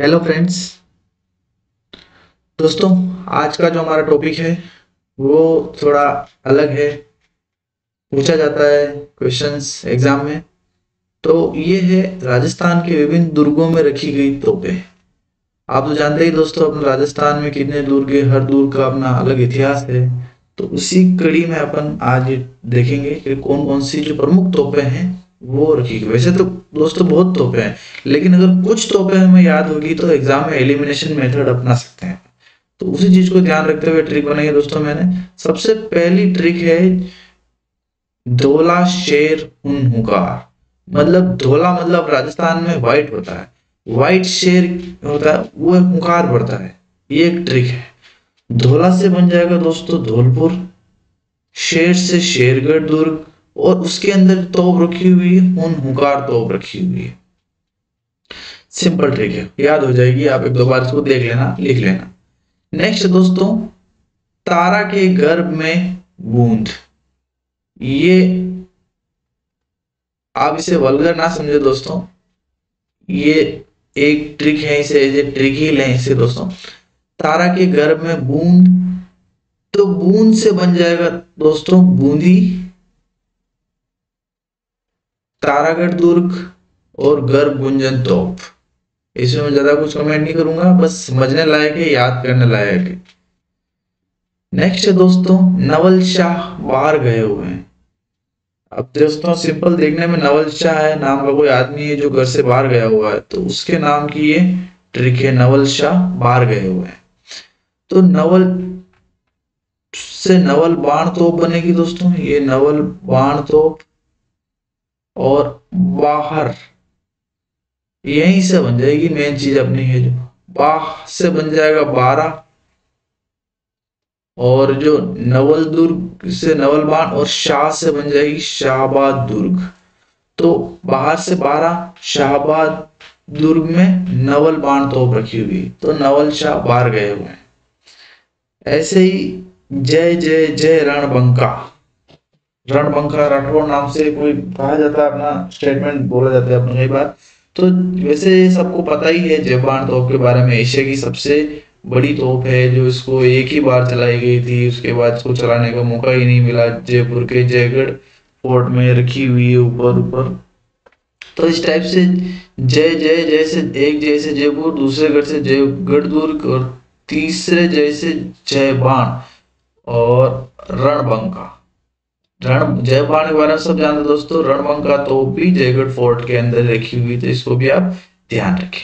Hello friends, दोस्तों आज का जो हमारा टॉपिक है वो थोड़ा अलग है। पूछा जाता है क्वेश्चंस एग्जाम में, तो ये है राजस्थान के विभिन्न दुर्गों में रखी गई तोपें। आप तो जानते ही दोस्तों अपने राजस्थान में कितने दुर्ग है, हर दुर्ग का अपना अलग इतिहास है। तो उसी कड़ी में अपन आज देखेंगे कि कौन कौन सी जो प्रमुख तोपें हैं वो रखी गई। वैसे तो दोस्तों बहुत तोपें हैं, लेकिन अगर कुछ तोपें हमें याद होगी तो एग्जाम में एलिमिनेशन मेथड अपना सकते हैं। तो उसी चीज को ध्यान रखते हुए ट्रिक बनाई है दोस्तों मैंने। सबसे पहली ट्रिक है धोला शेर उन हुकार। मतलब धोला मतलब राजस्थान में व्हाइट होता है, व्हाइट शेर होता है वो हुकार बढ़ता है। ये एक ट्रिक है। धोला से बन जाएगा दोस्तों धौलपुर, शेर से शेरगढ़ दुर्ग, और उसके अंदर तोप रखी हुई है उन हुकार तोप रखी हुई है। सिंपल ट्रिक है, याद हो जाएगी। आप एक दो बार इसको देख लेना, लिख लेना। नेक्स्ट दोस्तों, तारा के गर्भ में बूंद। ये आप इसे वल्गर ना समझे दोस्तों, ये एक ट्रिक है, इसे एज ए ट्रिक ही लें इसे दोस्तों। तारा के गर्भ में बूंद, तो बूंद से बन जाएगा दोस्तों बूंदी, तारागढ़ दुर्ग और गर्भ गुंजन तोप। इसमें मैं ज्यादा कुछ कमेंट नहीं करूंगा, बस समझने लायक है, याद करने लायक है। नेक्स्ट दोस्तों, नवल शाह बाहर गए हुए हैं। अब दोस्तों सिंपल देखने में नवल शाह है, नाम का कोई आदमी है जो घर से बाहर गया हुआ है, तो उसके नाम की ये ट्रिक है नवल शाह बाहर गए हुए हैं। तो नवल से नवल बाण तोप बनेगी दोस्तों, ये नवल बाण तोप, और बाहर यहीं से बन जाएगी मेन चीज अपनी है। जो बाह से बन जाएगा 12, और जो नवल दुर्ग से नवल बाण और शाह से बन जाएगी शाहबाद दुर्ग। तो बाहर से 12, शाहबाद दुर्ग में नवल बाण तोप रखी हुई, तो नवल शाह बाहर गए हुए हैं। ऐसे ही जय जय जय रणबंका। रणबंका राठौर नाम से कोई कहा जाता है, अपना स्टेटमेंट बोला जाता है अपने कई बार। तो वैसे सबको पता ही है जयबाण तोप के बारे में, एशिया की सबसे बड़ी तोप है जो इसको एक ही बार चलाई गई थी, उसके बाद इसको चलाने का मौका ही नहीं मिला। जयपुर के जयगढ़ फोर्ट में रखी हुई है ऊपर। तो इस टाइप से जय जय जय से एक जय से जयपुर, दूसरे गढ़ से जयगढ़ दुर्ग, और तीसरे जय से जयबाण और रणबंका। जयबाण के बारे में सब जानते दोस्तों, रणबंका तोप भी जयगढ़ फोर्ट के अंदर रखी हुई, तो इसको भी आप ध्यान रखें।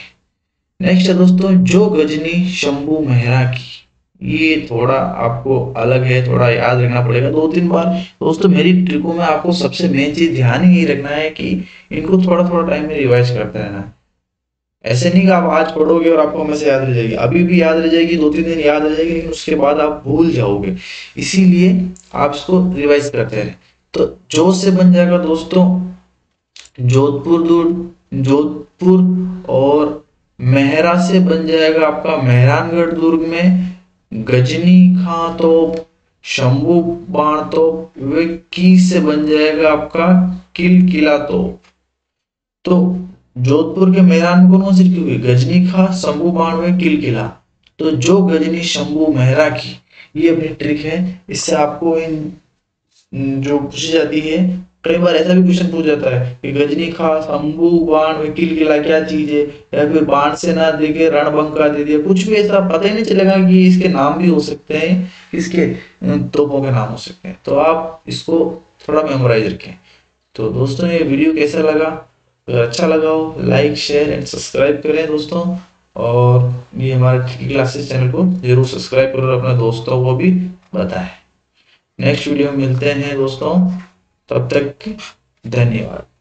नेक्स्ट है दोस्तों, जो गजनी शंभू मेहरा की। ये थोड़ा आपको अलग है, थोड़ा याद रखना पड़ेगा 2-3 बार दोस्तों। मेरी ट्रिकों में आपको सबसे मेन चीज ध्यान ही रखना है कि इनको थोड़ा थोड़ा टाइम में रिवाइज करते रहना। ऐसे नहीं कि आप आज पढ़ोगे और आपको हमेशा याद रह जाएगी, अभी भी याद रह जाएगी, 2-3 दिन याद रह जाएगी, लेकिन उसके बाद आप भूल जाओगे, इसीलिए आप इसको रिवाइज करते रहे। तो जो से बन जाएगा दोस्तों जोधपुर दुर्ग, जोधपुर, और मेहरा से बन जाएगा आपका मेहरानगढ़ दुर्ग में गजनी खां तोप, शंभूबाण तोप, वे की से बन जाएगा आपका किलकिला तोप। तो जोधपुर के मेहरान को कौन सी रखी हुई, गजनी खां, शंभूबाण में किलकिला। तो जो गजनी शंभू मेहरा की, ये अपनी ट्रिक है। इससे आपको इन जो पूछी जाती है, कई बार ऐसा भी क्वेश्चन पूछ जाता है कि गजनी खां, शंभूबाण में किलकिला क्या चीज है, या फिर बाण से ना देके रणबंका दे दिया, कुछ भी ऐसा पता ही नहीं चलेगा कि इसके नाम भी हो सकते हैं, इसके तोपों के नाम हो सकते हैं। तो आप इसको थोड़ा मेमोराइज रखें। तो दोस्तों ये वीडियो कैसा लगा, अगर अच्छा लगा हो लाइक शेयर एंड सब्सक्राइब करें दोस्तों, और ये हमारे ट्रिकी क्लासेस चैनल को जरूर सब्सक्राइब करें और अपने दोस्तों को भी बताएं। नेक्स्ट वीडियो में मिलते हैं दोस्तों, तब तक धन्यवाद।